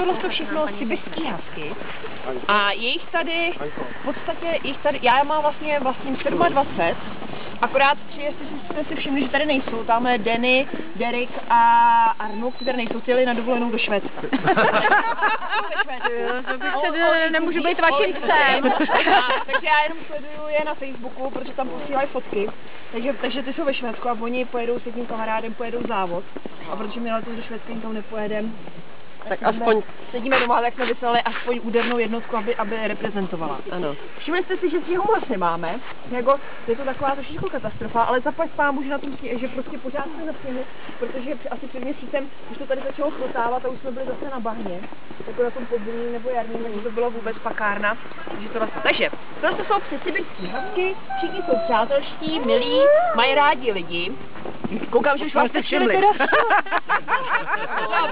tohle jsou všechno sibirský husky a jejich tady, v podstatě, já mám vlastním 27, akorát tři, jestli jste si všimli, že tady nejsou, tam je Danny, Derek a Arnold, které nejsou, ty jeli na dovolenou do Švédska. Nemůžu být vaším psem. Takže já jenom sleduju je na Facebooku, protože tam posílají fotky. Takže ty jsou ve Švédsku a oni pojedou s jedním kamarádem, pojedou závod. A protože my letos do Švédska nikam nepojedeme, tak aspoň sedíme doma, tak jsme vyslali aspoň údernou jednotku, aby reprezentovala. Ano. Všimli jste si, že sněhu moc nemáme, jako je to taková trošičku katastrofa, ale zaplať pámu, že na tom sněhu, že prostě pořád jsme na sněhu, protože asi před měsícem už to tady začalo chrotávat a už jsme byli zase na bahně, jako na tom podzimním nebo jarním, takže to bylo vůbec pakárna. Takže tohle jsou sibirský husky, všichni jsou přátelští, milí, mají rádi lidi. Koukám, že už vám jste všimli.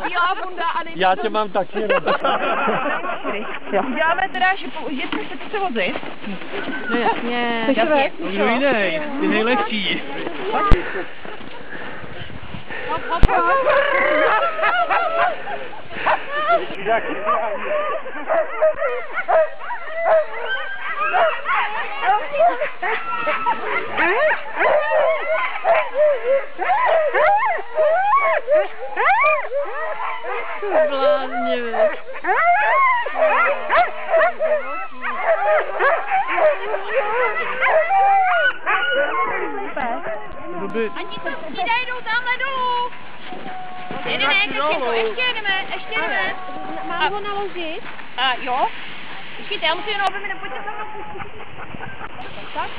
Bílá bunda a nejde. Já tě mám taky ráda. Uděláme teda, že chcete se vozit? No jasně. Jasně. No jinej, ty nejlepší. Hop, hop, hop. Ani tam střída, jdou tamhle dolů. Ještě jedeme. Mám ho naložit? Jo. Počkejte, já musím jenom, aby mi nepojďte za mnou pustit. Tak.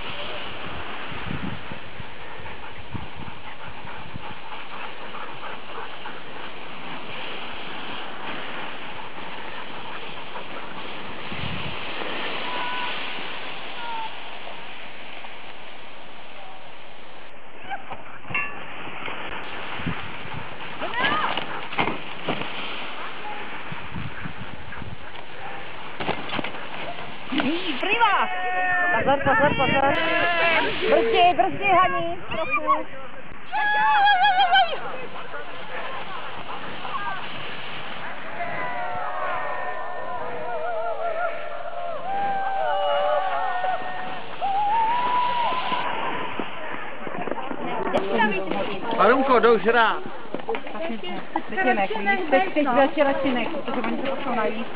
Pozor. Brzdi, Haní. Prosím. Arumko, jdou žrát. Teď je nek, teď večera si nek, protože oni se pošlou najít.